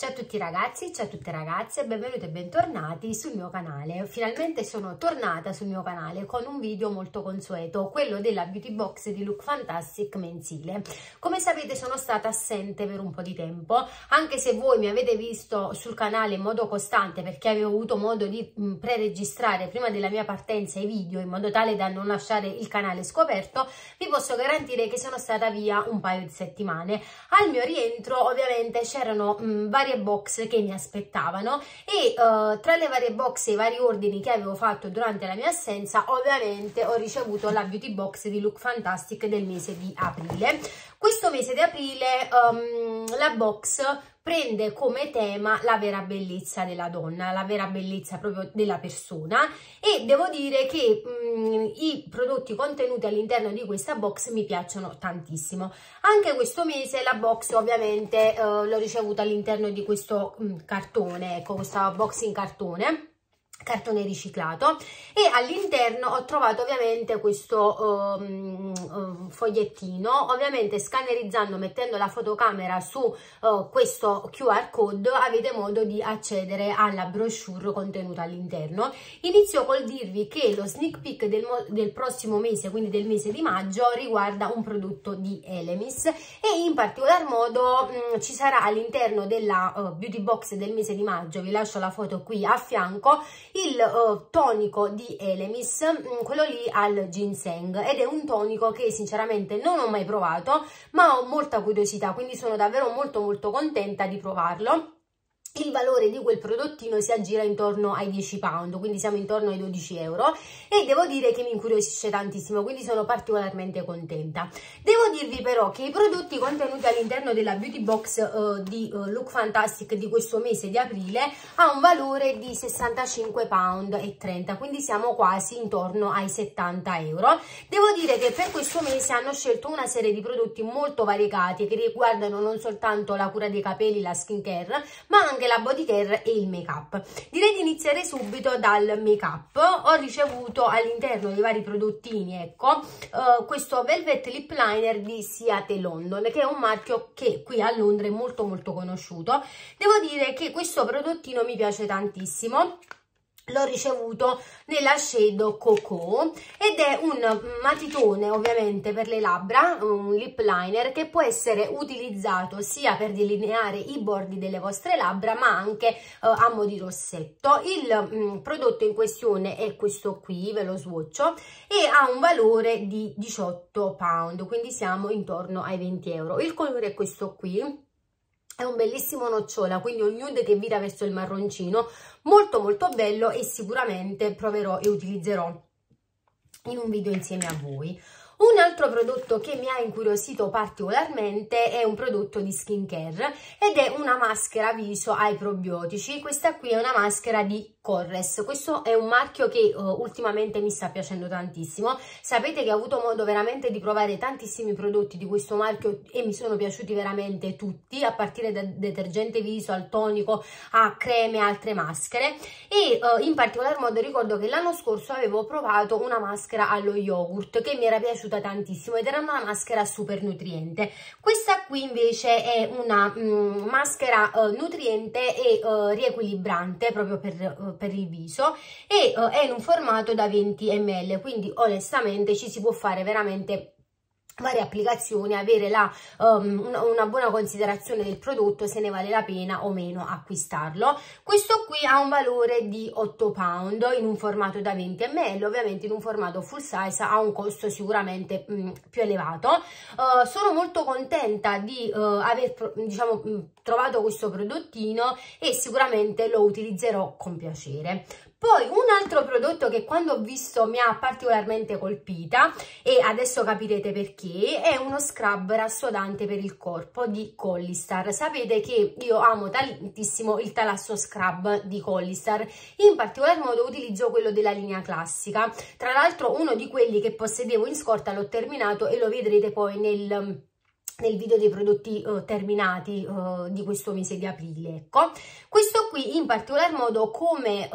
Ciao a tutti ragazzi, ciao a tutte ragazze, benvenuti e bentornati sul mio canale. Finalmente sono tornata sul mio canale con un video molto consueto, quello della beauty box di Look Fantastic mensile. Come sapete sono stata assente per un po' di tempo, anche se voi mi avete visto sul canale in modo costante perché avevo avuto modo di pre-registrare prima della mia partenza i video in modo tale da non lasciare il canale scoperto. Vi posso garantire che sono stata via un paio di settimane. Al mio rientro ovviamente c'erano varie box che mi aspettavano e tra le varie box e i vari ordini che avevo fatto durante la mia assenza ovviamente ho ricevuto la beauty box di Look Fantastic del mese di aprile. Questo mese di aprile la box prende come tema la vera bellezza della donna, la vera bellezza proprio della persona, e devo dire che i prodotti contenuti all'interno di questa box mi piacciono tantissimo. Anche questo mese la box ovviamente l'ho ricevuta all'interno di questo cartone, ecco, questa box in cartone riciclato, e all'interno ho trovato ovviamente questo fogliettino. Ovviamente scannerizzando, mettendo la fotocamera su questo QR code, avete modo di accedere alla brochure contenuta all'interno. Inizio col dirvi che lo sneak peek del prossimo mese, quindi del mese di maggio, riguarda un prodotto di Elemis, e in particolar modo ci sarà all'interno della beauty box del mese di maggio, vi lascio la foto qui a fianco, il tonico di Elemis, quello lì al ginseng, ed è un tonico che sinceramente non ho mai provato, ma ho molta curiosità, quindi sono davvero molto contenta di provarlo. Il valore di quel prodottino si aggira intorno ai 10 pound, quindi siamo intorno ai 12 euro, e devo dire che mi incuriosisce tantissimo, quindi sono particolarmente contenta. Devo dirvi però che i prodotti contenuti all'interno della beauty box di Look Fantastic di questo mese di aprile ha un valore di 65 pound e 30, quindi siamo quasi intorno ai 70 euro. Devo dire che per questo mese hanno scelto una serie di prodotti molto variegati che riguardano non soltanto la cura dei capelli, la skin care, ma anche la body care e il make up. Direi di iniziare subito dal make up. Ho ricevuto all'interno dei vari prodottini, ecco, questo Velvet Lip Liner di Siate London, che è un marchio che qui a Londra è molto conosciuto. Devo dire che questo prodottino mi piace tantissimo. L'ho ricevuto nella shade Cocoa ed è un matitone ovviamente per le labbra, un lip liner che può essere utilizzato sia per delineare i bordi delle vostre labbra ma anche a mo' di rossetto. Il prodotto in questione è questo qui, ve lo swatcho, e ha un valore di 18 pound, quindi siamo intorno ai 20 euro. Il colore è questo qui, è un bellissimo nocciola, quindi un nude che vira verso il marroncino, molto bello, e sicuramente proverò e utilizzerò in un video insieme a voi. Un altro prodotto che mi ha incuriosito particolarmente è un prodotto di skincare ed è una maschera viso ai probiotici. Questa qui è una maschera di Corres, questo è un marchio che ultimamente mi sta piacendo tantissimo. Sapete che ho avuto modo veramente di provare tantissimi prodotti di questo marchio e mi sono piaciuti veramente tutti, a partire dal detergente viso al tonico a creme e altre maschere, e in particolar modo ricordo che l'anno scorso avevo provato una maschera allo yogurt che mi era piaciuta tantissimo ed era una maschera super nutriente. Questa qui invece è una maschera nutriente e riequilibrante proprio per il viso, e è in un formato da 20 ml, quindi onestamente ci si può fare veramente varie applicazioni, avere una buona considerazione del prodotto, se ne vale la pena o meno acquistarlo. Questo qui ha un valore di 8 pound in un formato da 20 ml, ovviamente in un formato full size ha un costo sicuramente più elevato. Sono molto contenta di aver trovato questo prodottino e sicuramente lo utilizzerò con piacere. Poi un altro prodotto che quando ho visto mi ha particolarmente colpita, e adesso capirete perché, è uno scrub rassodante per il corpo di Collistar. Sapete che io amo tantissimo il talasso scrub di Collistar, in particolar modo utilizzo quello della linea classica, tra l'altro uno di quelli che possedevo in scorta l'ho terminato e lo vedrete poi nel nel video dei prodotti terminati di questo mese di aprile. Ecco, questo qui in particolar modo come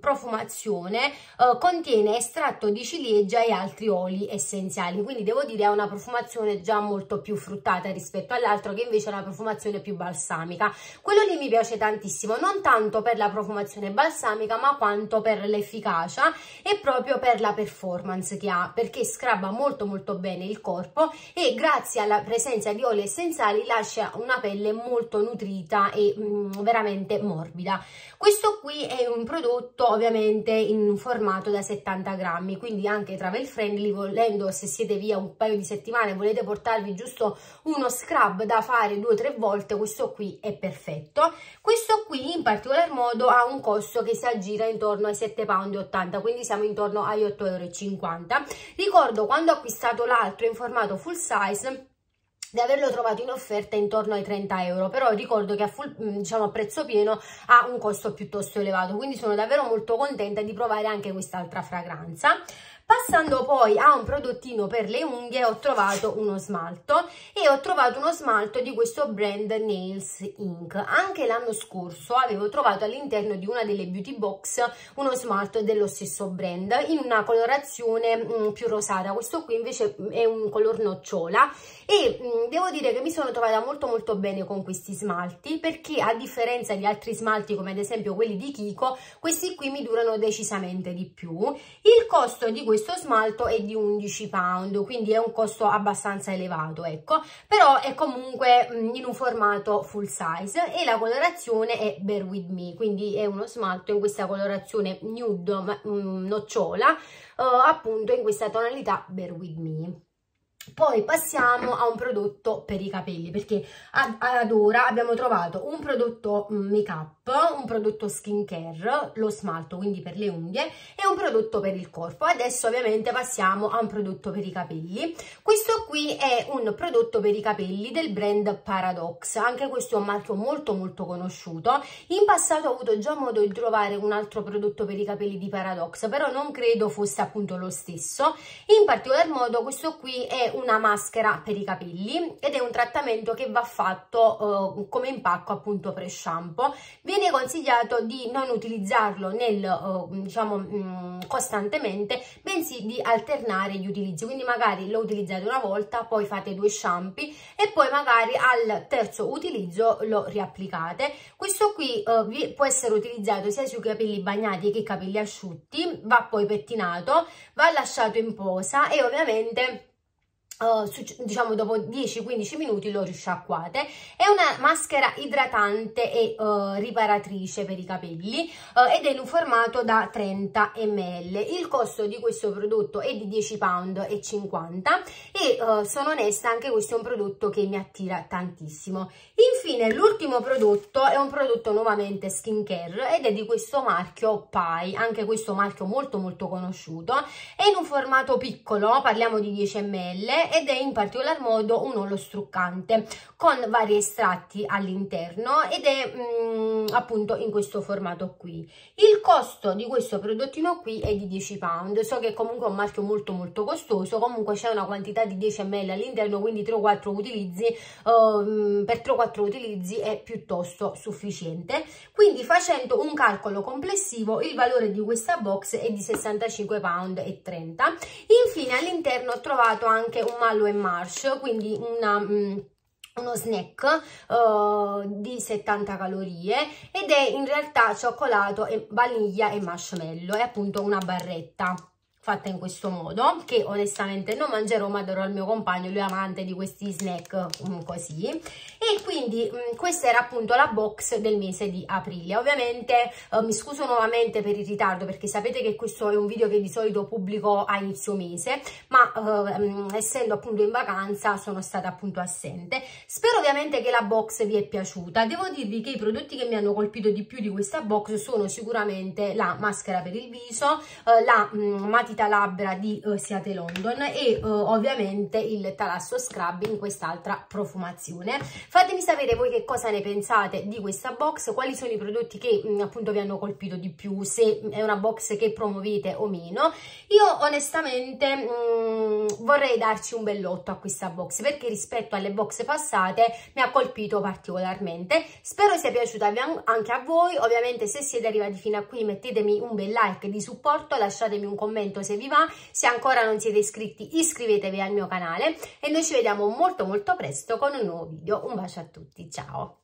profumazione contiene estratto di ciliegia e altri oli essenziali, quindi devo dire è una profumazione già molto più fruttata rispetto all'altro, che invece è una profumazione più balsamica. Quello lì mi piace tantissimo, non tanto per la profumazione balsamica ma quanto per l'efficacia e proprio per la performance che ha, perché scrabba molto molto bene il corpo e grazie alla presenza di oli essenziali lascia una pelle molto nutrita e veramente morbida. Questo qui è un prodotto ovviamente in formato da 70 grammi, quindi anche travel friendly, volendo, se siete via un paio di settimane e volete portarvi giusto uno scrub da fare 2 o 3 volte, questo qui è perfetto. Questo qui in particolar modo ha un costo che si aggira intorno ai £7,80, quindi siamo intorno agli €8,50. Ricordo quando ho acquistato l'altro in formato full size di averlo trovato in offerta intorno ai €30, però ricordo che a full, diciamo, a prezzo pieno ha un costo piuttosto elevato, quindi sono davvero molto contenta di provare anche quest'altra fragranza. Passando poi a un prodottino per le unghie, ho trovato uno smalto e ho trovato uno smalto di questo brand Nails Inc. Anche l'anno scorso avevo trovato all'interno di una delle beauty box uno smalto dello stesso brand in una colorazione più rosata. Questo qui invece è un color nocciola e devo dire che mi sono trovata molto molto bene con questi smalti, perché a differenza di altri smalti come ad esempio quelli di Kiko, questi qui mi durano decisamente di più. Il costo di questo smalto è di £11, quindi è un costo abbastanza elevato, ecco, però è comunque in un formato full size e la colorazione è Bear With Me, quindi è uno smalto in questa colorazione nude nocciola, appunto in questa tonalità Bear With Me. Poi passiamo a un prodotto per i capelli, perché ad ora abbiamo trovato un prodotto make up, un prodotto skin care, lo smalto quindi per le unghie, e un prodotto per il corpo. Adesso ovviamente passiamo a un prodotto per i capelli. Questo qui è un prodotto per i capelli del brand Paradox, anche questo è un marchio molto molto conosciuto. In passato ho avuto già modo di trovare un altro prodotto per i capelli di Paradox, però non credo fosse appunto lo stesso. In particolar modo questo qui è una maschera per i capelli ed è un trattamento che va fatto come impacco appunto pre-shampoo. Viene consigliato di non utilizzarlo costantemente, bensì di alternare gli utilizzi, quindi magari lo utilizzate una volta, poi fate 2 shampoo e poi magari al terzo utilizzo lo riapplicate. Questo qui può essere utilizzato sia sui capelli bagnati che i capelli asciutti, va poi pettinato, va lasciato in posa e ovviamente dopo 10-15 minuti lo risciacquate. È una maschera idratante e riparatrice per i capelli ed è in un formato da 30 ml. Il costo di questo prodotto è di £10,50 e sono onesta, anche questo è un prodotto che mi attira tantissimo. Infine l'ultimo prodotto è un prodotto nuovamente skincare ed è di questo marchio Pai, anche questo marchio molto molto conosciuto. È in un formato piccolo, parliamo di 10 ml, ed è in particolar modo un olio struccante con vari estratti all'interno ed è appunto in questo formato qui. Il costo di questo prodottino qui è di £10. So che comunque è un marchio molto molto costoso, comunque c'è una quantità di 10 ml all'interno, quindi 3 o 4 utilizzi, per 3 o 4 utilizzi è piuttosto sufficiente. Quindi facendo un calcolo complessivo il valore di questa box è di £65,30. Infine all'interno ho trovato anche un Mallow & Marsh, quindi uno snack di 70 calorie ed è in realtà cioccolato, e vaniglia e marshmallow. È appunto una barretta fatta in questo modo, che onestamente non mangerò ma darò al mio compagno, lui è amante di questi snack così. E quindi questa era appunto la box del mese di aprile. Ovviamente mi scuso nuovamente per il ritardo, perché sapete che questo è un video che di solito pubblico a inizio mese, ma essendo appunto in vacanza sono stata appunto assente. Spero ovviamente che la box vi è piaciuta. Devo dirvi che i prodotti che mi hanno colpito di più di questa box sono sicuramente la maschera per il viso, la matita matita labbra di Siate London e ovviamente il Talasso Scrub in quest'altra profumazione. Fatemi sapere voi che cosa ne pensate di questa box, quali sono i prodotti che appunto vi hanno colpito di più, se è una box che promuovete o meno. Io onestamente vorrei darci un bell'otto a questa box, perché rispetto alle box passate mi ha colpito particolarmente. Spero sia piaciuta anche a voi. Ovviamente se siete arrivati fino a qui mettetemi un bel like di supporto, lasciatemi un commento se vi va, se ancora non siete iscritti iscrivetevi al mio canale e noi ci vediamo molto molto presto con un nuovo video. Un bacio a tutti, ciao!